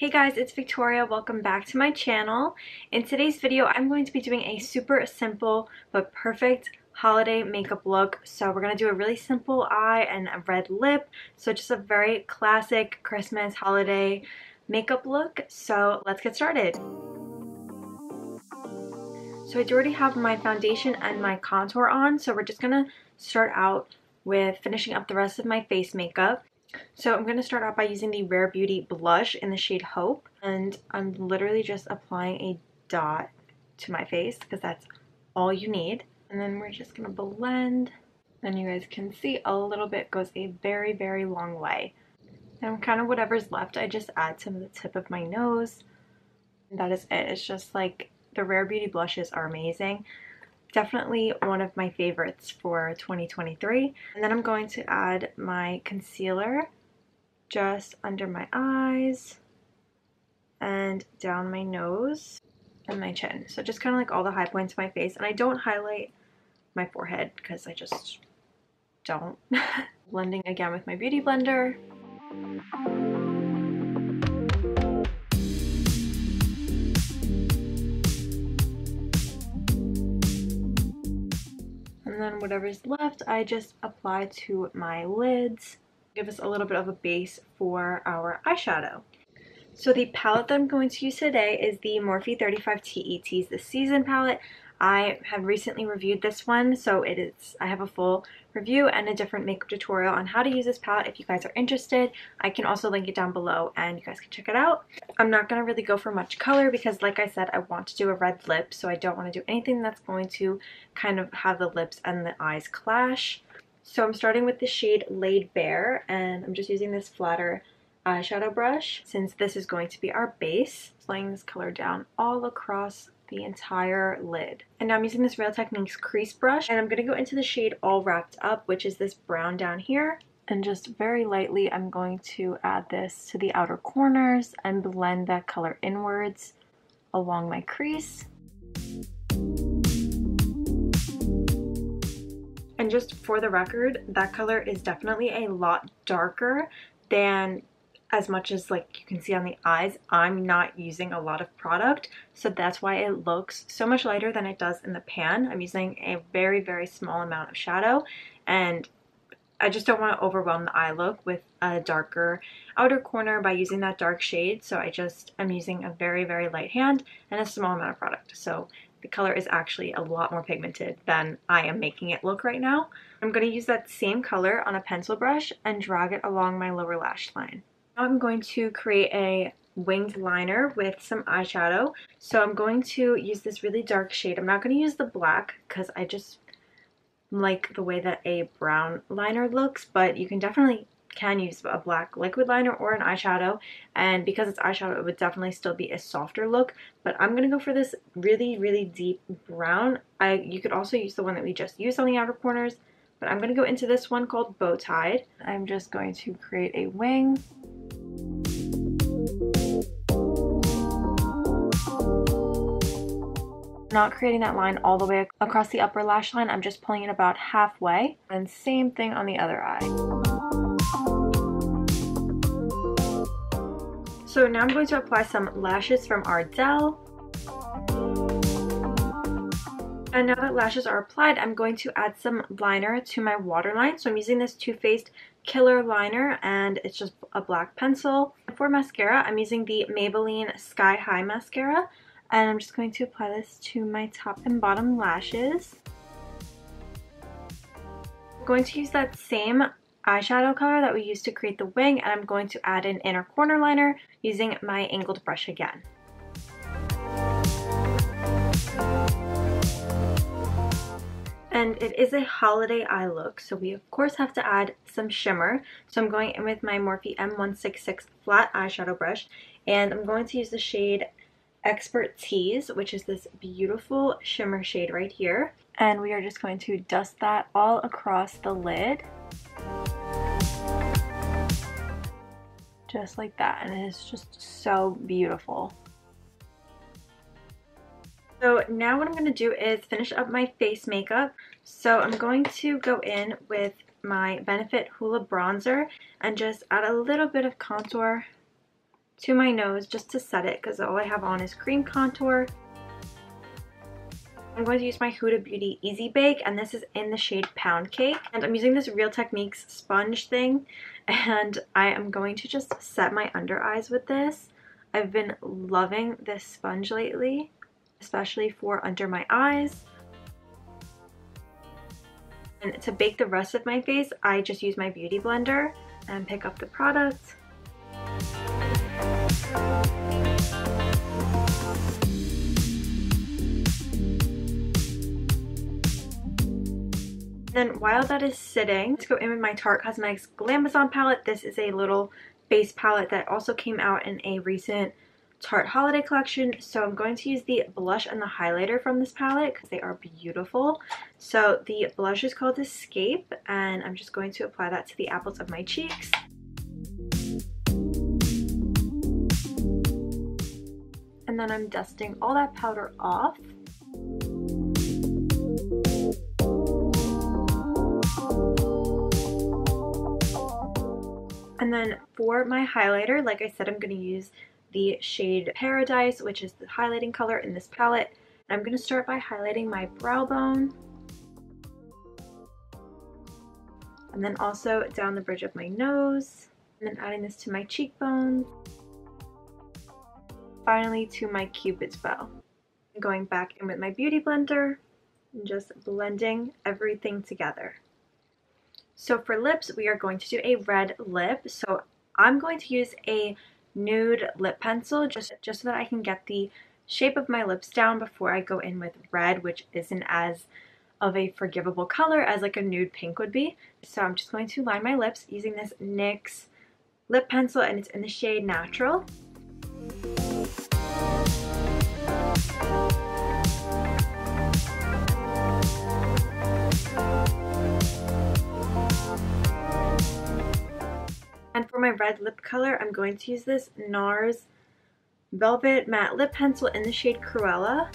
Hey guys, it's Victoria. Welcome back to my channel. In today's video, I'm going to be doing a super simple but perfect holiday makeup look. So we're going to do a really simple eye and a red lip. So just a very classic Christmas holiday makeup look. So let's get started. So I already have my foundation and my contour on. So we're just going to start out with finishing up the rest of my face makeup. So I'm going to start out by using the Rare Beauty blush in the shade Hope, and I'm literally just applying a dot to my face because that's all you need. And then we're just going to blend, and you guys can see a little bit goes a very, very long way. And kind of whatever's left, I just add to the tip of my nose, and that is it. It's just like the Rare Beauty blushes are amazing. Definitely one of my favorites for 2023. And then I'm going to add my concealer just under my eyes and down my nose and my chin. So just kind of like all the high points of my face. And I don't highlight my forehead because I just don't. Blending again with my beauty blender. And then whatever's left, I just apply to my lids. Give us a little bit of a base for our eyeshadow. So the palette that I'm going to use today is the Morphe 35 TE Tease the Season palette. I have recently reviewed this one, so I have a full review and a different makeup tutorial on how to use this palette if you guys are interested. I can also link it down below and you guys can check it out. I'm not going to really go for much color because, like I said, I want to do a red lip, so I don't want to do anything that's going to kind of have the lips and the eyes clash. So I'm starting with the shade Laid Bare, and I'm just using this flatter eyeshadow brush since this is going to be our base. Laying this color down all across the entire lid. And now I'm using this Real Techniques crease brush, and I'm going to go into the shade All Wrapped Up, which is this brown down here, and just very lightly I'm going to add this to the outer corners and blend that color inwards along my crease. And just for the record, that color is definitely a lot darker than as much as like you can see on the eyes. I'm not using a lot of product, so that's why it looks so much lighter than it does in the pan. I'm using a very, very small amount of shadow, and I just don't want to overwhelm the eye look with a darker outer corner by using that dark shade. So I'm using a very, very light hand and a small amount of product. So the color is actually a lot more pigmented than I am making it look right now. I'm going to use that same color on a pencil brush and drag it along my lower lash line. Now I'm going to create a winged liner with some eyeshadow. So I'm going to use this really dark shade. I'm not going to use the black because I just like the way that a brown liner looks, but you can definitely use a black liquid liner or an eyeshadow. And because it's eyeshadow, it would definitely still be a softer look, but I'm going to go for this really, really deep brown. You could also use the one that we just used on the outer corners, but I'm going to go into this one called Bow Tied. I'm just going to create a wing. Not creating that line all the way across the upper lash line, I'm just pulling it about halfway, and same thing on the other eye. So now I'm going to apply some lashes from Ardell. And now that lashes are applied, I'm going to add some liner to my waterline. So I'm using this Too Faced Killer Liner, and it's just a black pencil. For mascara, I'm using the Maybelline Sky High Mascara. And I'm just going to apply this to my top and bottom lashes. I'm going to use that same eyeshadow color that we used to create the wing, and I'm going to add an inner corner liner using my angled brush again. And it is a holiday eye look, so we of course have to add some shimmer. So I'm going in with my Morphe M166 flat eyeshadow brush, and I'm going to use the shade Expert Tease, which is this beautiful shimmer shade right here, and we are just going to dust that all across the lid just like that, and it's just so beautiful. So now what I'm going to do is finish up my face makeup. So I'm going to go in with my Benefit Hoola bronzer and just add a little bit of contour to my nose just to set it because all I have on is cream contour. I'm going to use my Huda Beauty Easy Bake, and this is in the shade Pound Cake. And I'm using this Real Techniques sponge thing, and I am going to just set my under eyes with this. I've been loving this sponge lately, especially for under my eyes. And to bake the rest of my face, I just use my beauty blender and pick up the product. Then while that is sitting, let's go in with my Tarte Cosmetics Glamazon palette. This is a little base palette that also came out in a recent Tarte holiday collection. So I'm going to use the blush and the highlighter from this palette because they are beautiful. So the blush is called Escape, and I'm just going to apply that to the apples of my cheeks. And then I'm dusting all that powder off. And then for my highlighter, like I said, I'm going to use the shade Paradise, which is the highlighting color in this palette. And I'm going to start by highlighting my brow bone. And then also down the bridge of my nose. And then adding this to my cheekbones. Finally to my cupid's bow. I'm going back in with my beauty blender and just blending everything together. So for lips, we are going to do a red lip. So I'm going to use a nude lip pencil just so that I can get the shape of my lips down before I go in with red, which isn't as of a forgivable color as like a nude pink would be. So I'm just going to line my lips using this NYX lip pencil, and it's in the shade Natural. And for my red lip color, I'm going to use this NARS Velvet Matte Lip Pencil in the shade Cruella.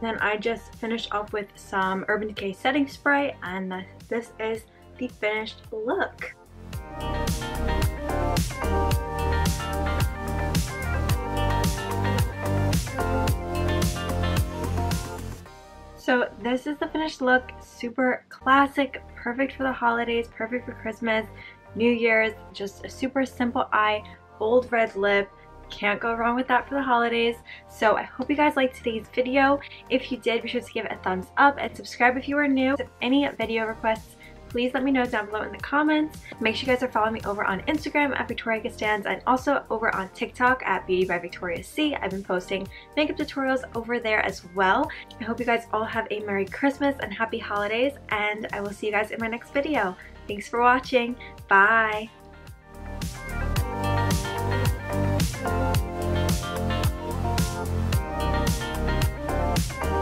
Then I just finished off with some Urban Decay setting spray, and this is the finished look. So this is the finished look, super classic, perfect for the holidays, perfect for Christmas, New Year's, just a super simple eye, bold red lip, can't go wrong with that for the holidays. So I hope you guys liked today's video. If you did, be sure to give it a thumbs up and subscribe if you are new. If any video requests, please let me know down below in the comments. Make sure you guys are following me over on Instagram at Victoria Costanz, and also over on TikTok at Beauty by Victoria C. I've been posting makeup tutorials over there as well. I hope you guys all have a Merry Christmas and Happy Holidays, and I will see you guys in my next video. Thanks for watching. Bye!